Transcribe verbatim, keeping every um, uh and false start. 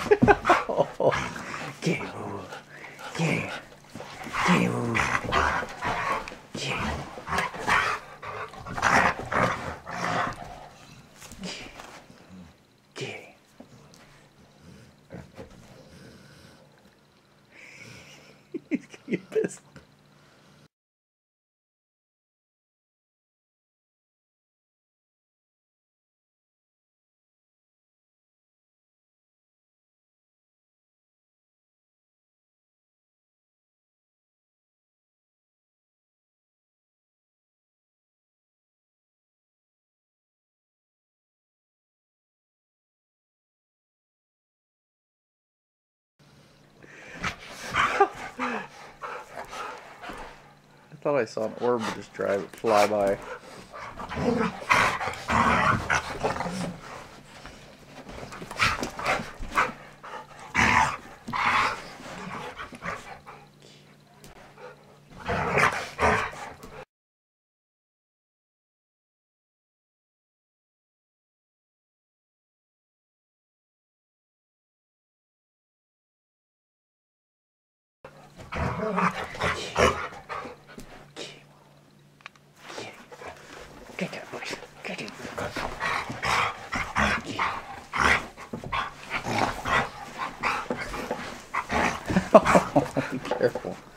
Oh, get it, boo. Get it. Get it, boo. Get it. Get it. He's gonna get pissed. I thought I saw an orb just drive fly by. Get that bush. Get it. Careful.